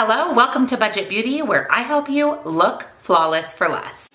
Hello, welcome to Budget Beauty, where I help you look flawless for less.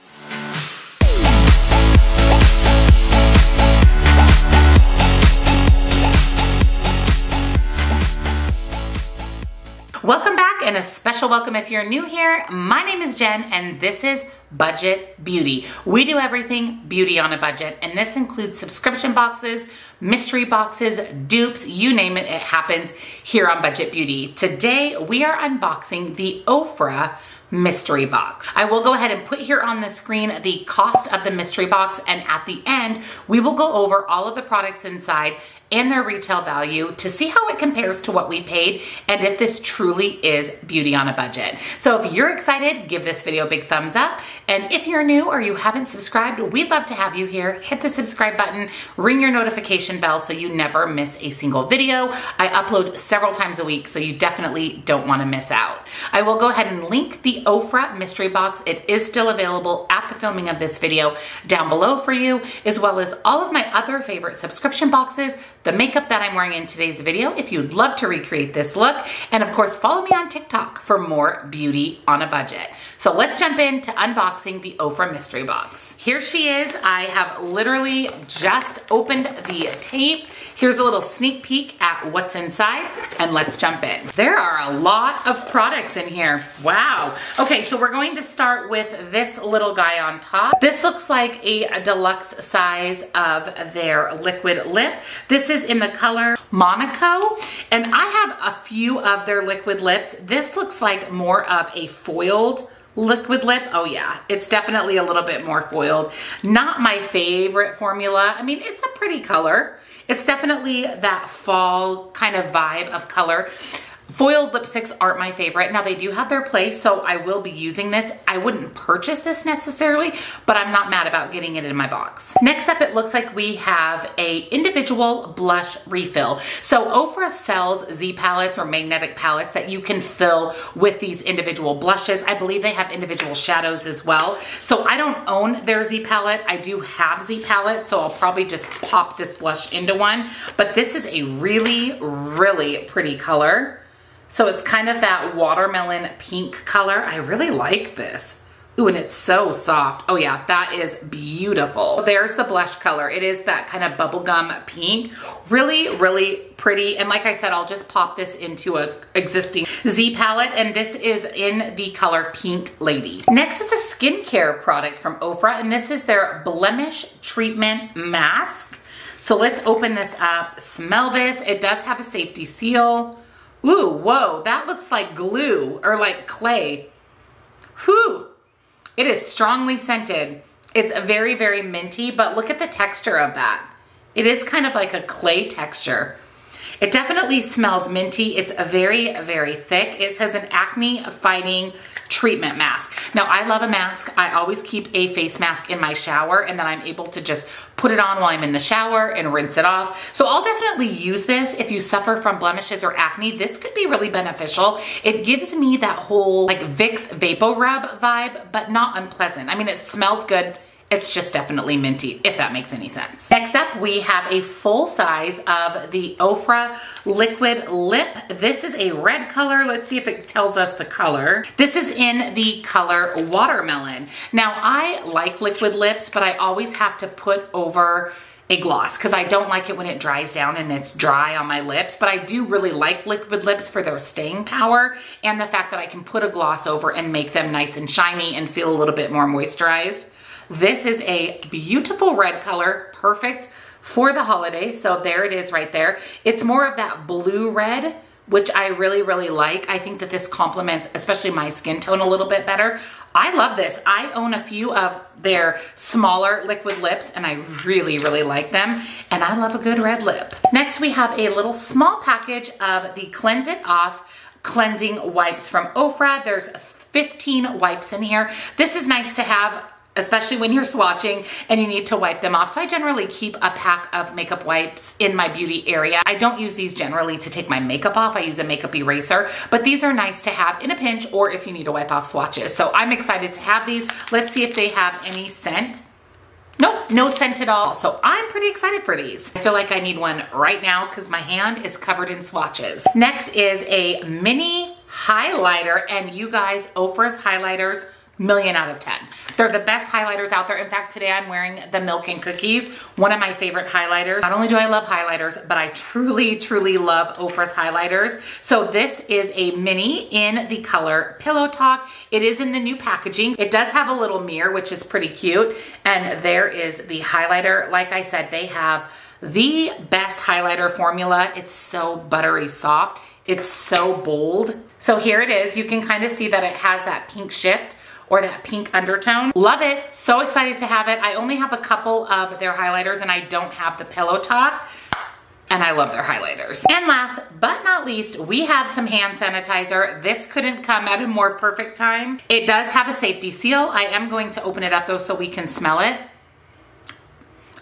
Welcome back, and a special welcome if you're new here. My name is Jen and this is Budget Beauty. We do everything beauty on a budget, and this includes subscription boxes, mystery boxes, dupes, you name it, it happens here on Budget Beauty. Today we are unboxing the Ofra mystery box. I will go ahead and put here on the screen the cost of the mystery box, and at the end we will go over all of the products inside and their retail value to see how it compares to what we paid and if this truly is beauty on a budget. So if you're excited, give this video a big thumbs up, and if you're new or you haven't subscribed, we'd love to have you here. Hit the subscribe button, ring your notification bell so you never miss a single video. I upload several times a week, so you definitely don't want to miss out. I will go ahead and link the Ofra mystery box. It is still available at the filming of this video down below for you, as well as all of my other favorite subscription boxes, the makeup that I'm wearing in today's video if you'd love to recreate this look, and of course follow me on TikTok for more beauty on a budget. So let's jump into unboxing the Ofra mystery box. Here she is. I have literally just opened the tape. Here's a little sneak peek at what's inside, and let's jump in. There are a lot of products in here. Wow. Okay, so we're going to start with this little guy on top. This looks like a deluxe size of their liquid lip. This is in the color Monaco, and I have a few of their liquid lips. This looks like more of a foiled liquid lip. Oh yeah, it's definitely a little bit more foiled. Not my favorite formula. I mean, it's a pretty color. It's definitely that fall kind of vibe of color. Foiled lipsticks aren't my favorite. Now they do have their place, so I will be using this. I wouldn't purchase this necessarily, but I'm not mad about getting it in my box. Next up, it looks like we have a individual blush refill. So Ofra sells Z palettes or magnetic palettes that you can fill with these individual blushes. I believe they have individual shadows as well. So I don't own their Z palette. I do have Z palette, so I'll probably just pop this blush into one. But this is a really, really pretty color. So it's kind of that watermelon pink color. I really like this. Ooh, and it's so soft. Oh yeah, that is beautiful. There's the blush color. It is that kind of bubblegum pink. Really, really pretty. And like I said, I'll just pop this into an existing Z palette, and this is in the color Pink Lady. Next is a skincare product from Ofra, and this is their Blemish Treatment Mask. So let's open this up, smell this. It does have a safety seal. Ooh, whoa, that looks like glue or like clay. Whew, it is strongly scented. It's very, very minty, but look at the texture of that. It is kind of like a clay texture. It definitely smells minty. It's a very, very thick. It says an acne fighting treatment mask. Now I love a mask. I always keep a face mask in my shower, and then I'm able to just put it on while I'm in the shower and rinse it off. So I'll definitely use this. If you suffer from blemishes or acne, this could be really beneficial. It gives me that whole like Vicks VapoRub vibe, but not unpleasant. I mean, it smells good. It's just definitely minty, if that makes any sense. Next up, we have a full size of the Ofra liquid lip. This is a red color. Let's see if it tells us the color. This is in the color watermelon. Now, I like liquid lips, but I always have to put over a gloss because I don't like it when it dries down and it's dry on my lips, but I do really like liquid lips for their staying power and the fact that I can put a gloss over and make them nice and shiny and feel a little bit more moisturized. This is a beautiful red color, perfect for the holiday. So there it is right there. It's more of that blue red, which I really, really like. I think that this complements especially my skin tone a little bit better. I love this. I own a few of their smaller liquid lips, and I really, really like them. And I love a good red lip. Next, we have a little small package of the Cleanse It Off cleansing wipes from Ofra. There's 15 wipes in here. This is nice to have, especially when you're swatching and you need to wipe them off. So I generally keep a pack of makeup wipes in my beauty area. I don't use these generally to take my makeup off. I use a makeup eraser, but these are nice to have in a pinch or if you need to wipe off swatches. So I'm excited to have these. Let's see if they have any scent. Nope, no scent at all. So I'm pretty excited for these. I feel like I need one right now because my hand is covered in swatches. Next is a mini highlighter, and you guys, Ofra's highlighters, million out of 10. They're the best highlighters out there. In fact, today I'm wearing the Milk and Cookies, one of my favorite highlighters. Not only do I love highlighters, but I truly, truly love Ofra's highlighters. So this is a mini in the color Pillow Talk. It is in the new packaging. It does have a little mirror, which is pretty cute. And there is the highlighter. Like I said, they have the best highlighter formula. It's so buttery soft. It's so bold. So here it is. You can kind of see that it has that pink shift, or that pink undertone. Love it, so excited to have it. I only have a couple of their highlighters and I don't have the Pillow Talk, and I love their highlighters. And last but not least, we have some hand sanitizer. This couldn't come at a more perfect time. It does have a safety seal. I am going to open it up though so we can smell it.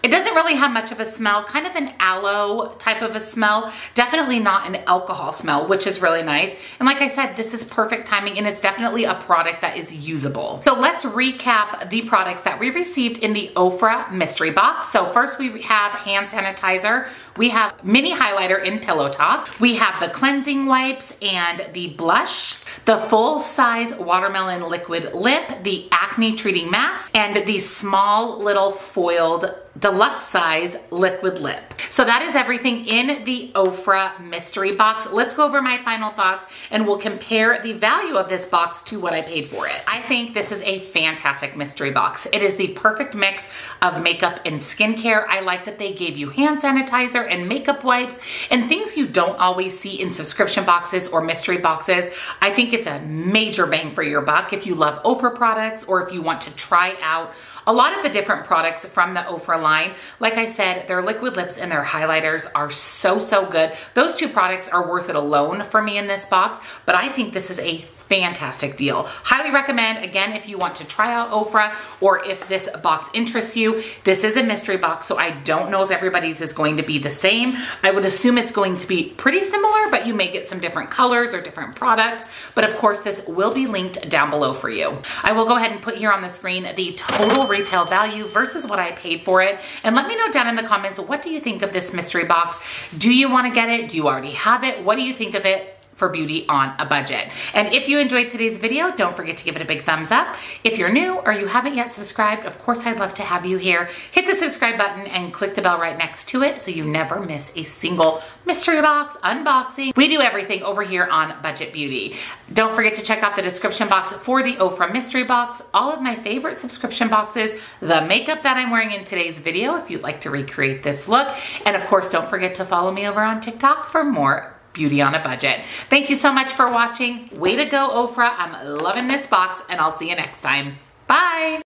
It doesn't really have much of a smell, kind of an aloe type of a smell, definitely not an alcohol smell, which is really nice. And like I said, this is perfect timing, and it's definitely a product that is usable. So let's recap the products that we received in the Ofra mystery box. So first we have hand sanitizer. We have mini highlighter in Pillow Talk. We have the cleansing wipes and the blush, the full size watermelon liquid lip, the acne treating mask, and the small little foiled deluxe size liquid lip. So that is everything in the Ofra mystery box. Let's go over my final thoughts and we'll compare the value of this box to what I paid for it. I think this is a fantastic mystery box. It is the perfect mix of makeup and skincare. I like that they gave you hand sanitizer and makeup wipes and things you don't always see in subscription boxes or mystery boxes. I think it's a major bang for your buck if you love Ofra products or if you want to try out a lot of the different products from the Ofra line. Like I said, their liquid lips and their highlighters are so, so good. Those two products are worth it alone for me in this box, but I think this is a fantastic deal. Highly recommend. Again, if you want to try out Ofra or if this box interests you, this is a mystery box, so I don't know if everybody's is going to be the same. I would assume it's going to be pretty similar, but you may get some different colors or different products. But of course, this will be linked down below for you. I will go ahead and put here on the screen the total retail value versus what I paid for it. And let me know down in the comments, what do you think of this mystery box? Do you want to get it? Do you already have it? What do you think of it? For beauty on a budget. And if you enjoyed today's video, don't forget to give it a big thumbs up. If you're new or you haven't yet subscribed, of course I'd love to have you here. Hit the subscribe button and click the bell right next to it so you never miss a single mystery box unboxing. We do everything over here on Budget Beauty. Don't forget to check out the description box for the Ofra mystery box, all of my favorite subscription boxes, the makeup that I'm wearing in today's video if you'd like to recreate this look, and of course don't forget to follow me over on TikTok for more beauty on a budget. Thank you so much for watching. Way to go, Ofra. I'm loving this box, and I'll see you next time. Bye.